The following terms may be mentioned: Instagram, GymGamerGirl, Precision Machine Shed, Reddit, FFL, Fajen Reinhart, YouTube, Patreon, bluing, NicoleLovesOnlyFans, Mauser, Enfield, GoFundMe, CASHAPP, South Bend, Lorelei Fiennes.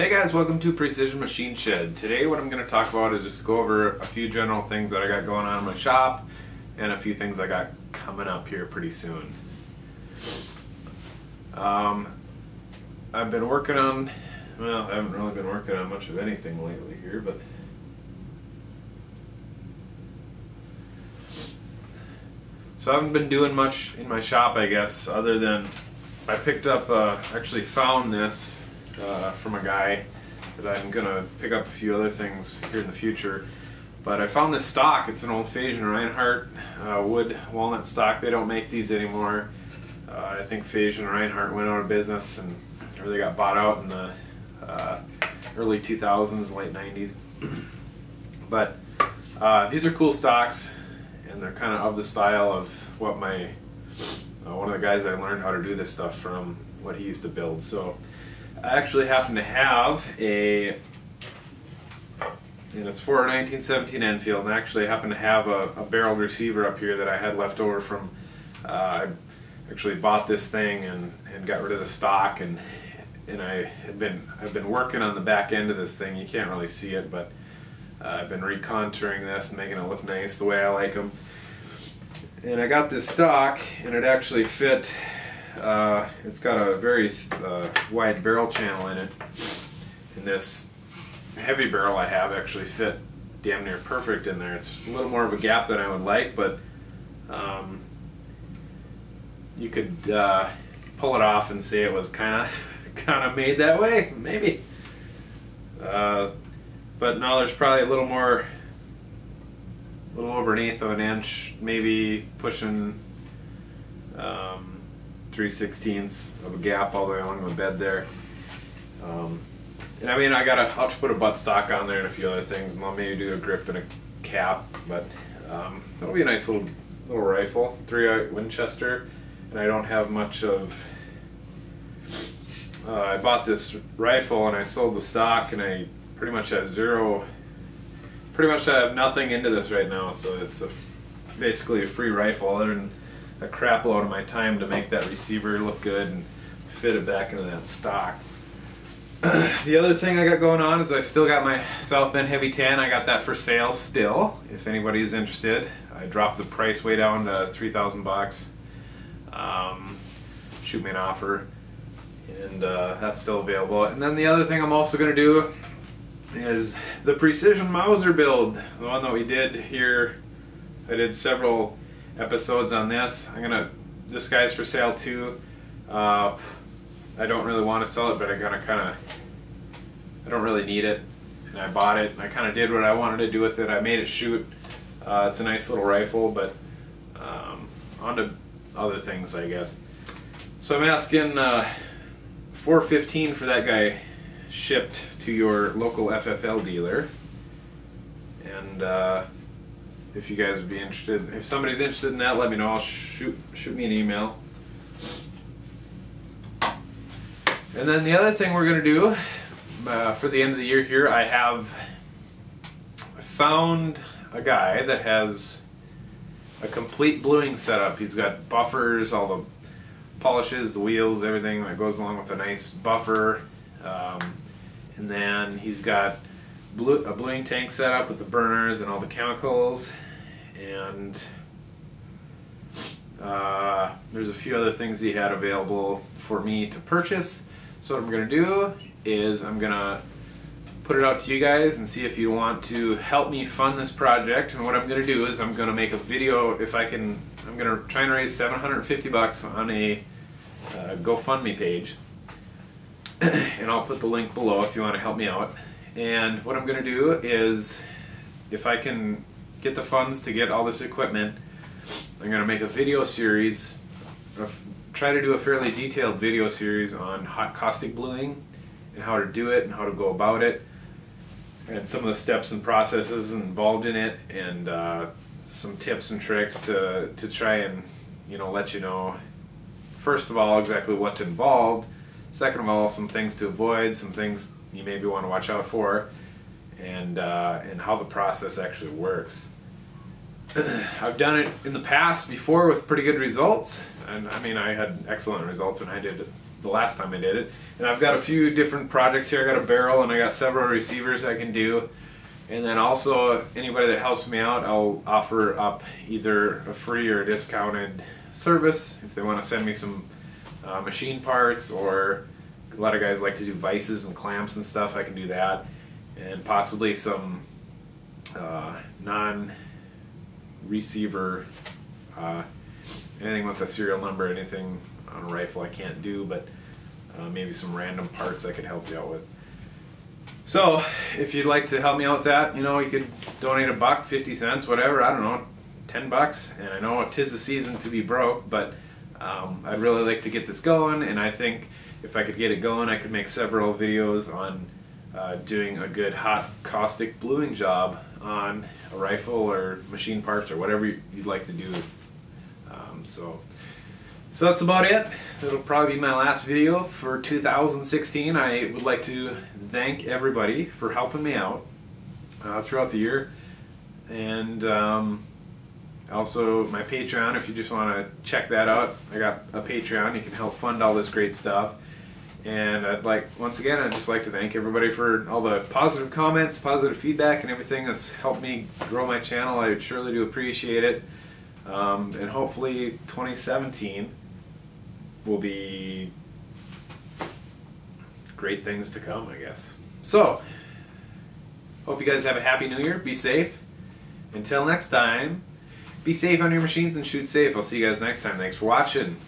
Hey guys, welcome to Precision Machine Shed. Today what I'm going to talk about is just go over a few general things that I got going on in my shop and a few things I got coming up here pretty soon. I've been working on, well, I haven't really been working on much of anything lately here, but so I haven't been doing much in my shop, I guess, other than I picked up, actually found this from a guy that I'm gonna pick up a few other things here in the future, but I found this stock. It's an old Fajen Reinhart wood walnut stock. They don't make these anymore. I think Fajen Reinhart went out of business and really got bought out in the early 2000s, late 90s. But these are cool stocks, and they're kind of the style of what my one of the guys I learned how to do this stuff from, what he used to build. So I actually happen to have a, and it's for a 1917 Enfield, and I actually happen to have a barreled receiver up here that I had left over from, I actually bought this thing and got rid of the stock, and I've been working on the back end of this thing. You can't really see it, but I've been recontouring this and making it look nice the way I like them. And I got this stock, and it actually fit. It's got a very wide barrel channel in it, and this heavy barrel I have actually fit damn near perfect in there. It's a little more of a gap than I would like, but you could pull it off and say it was kind of made that way, maybe. But now there's probably a little more, a little over an eighth of an inch, maybe pushing 3/16 of a gap all the way along the bed there. And I mean, I'll have to put a butt stock on there and a few other things, and I'll maybe do a grip and a cap, but that'll be a nice little rifle, 3/8 Winchester. And I don't have much of, I bought this rifle and I sold the stock, and I pretty much have nothing into this right now, so it's basically a free rifle, other than a crap load of my time to make that receiver look good and fit it back into that stock. The other thing I got going on is I still got my South Bend Heavy 10. I got that for sale still, if anybody is interested. I dropped the price way down to $3,000. Shoot me an offer, and that's still available. And then the other thing I'm also going to do is the Precision Mauser build, the one that we did here. I did several episodes on this. This guy's for sale too. I don't really want to sell it, but I don't really need it, and I bought it, and I kind of did what I wanted to do with it. I made it shoot. It's a nice little rifle, but on to other things, I guess. So I'm asking $4.15 for that guy shipped to your local FFL dealer, and if you guys would be interested, if somebody's interested in that, let me know. I'll shoot me an email. And then the other thing we're gonna do for the end of the year here, I have found a guy that has a complete bluing setup. He's got buffers, all the polishes, the wheels, everything that goes along with a nice buffer, and then he's got a bluing tank set up with the burners and all the chemicals, and there's a few other things he had available for me to purchase. So what I'm going to do is I'm going to put it out to you guys and see if you want to help me fund this project. And what I'm going to do is I'm going to make a video. If I can, I'm going to try and raise $750 on a GoFundMe page, and I'll put the link below if you want to help me out. And what I'm going to do is, if I can get the funds to get all this equipment, I'm going to make a video series, try to do a fairly detailed video series on hot caustic bluing and how to do it and how to go about it, and some of the steps and processes involved in it, and some tips and tricks to try and, you know, let you know, first of all, exactly what's involved, second of all, some things to avoid, some things you maybe want to watch out for, and how the process actually works. I've done it in the past before with pretty good results, and I mean, I had excellent results when I did the last time I did it. And I've got a few different projects here. I got a barrel and I got several receivers I can do. And then also, anybody that helps me out, I'll offer up either a free or a discounted service if they want to send me some machine parts, or a lot of guys like to do vices and clamps and stuff. I can do that, and possibly some non-receiver, anything with a serial number, anything on a rifle I can't do, but maybe some random parts I could help you out with. So, if you'd like to help me out with that, you know, you could donate $1, 50 cents, whatever, I don't know, $10. And I know it is the season to be broke, but I'd really like to get this going, and I think if I could get it going, I could make several videos on doing a good hot caustic bluing job on a rifle or machine parts or whatever you'd like to do. So that's about it. It'll probably be my last video for 2016. I would like to thank everybody for helping me out throughout the year, and also my Patreon, if you just want to check that out. I got a Patreon. You can help fund all this great stuff. And once again I'd just like to thank everybody for all the positive comments, positive feedback, and everything that's helped me grow my channel. I surely do appreciate it. And hopefully 2017 will be great things to come, I guess. So, hope you guys have a happy new year. Be safe. Until next time, be safe on your machines and shoot safe. I'll see you guys next time. Thanks for watching.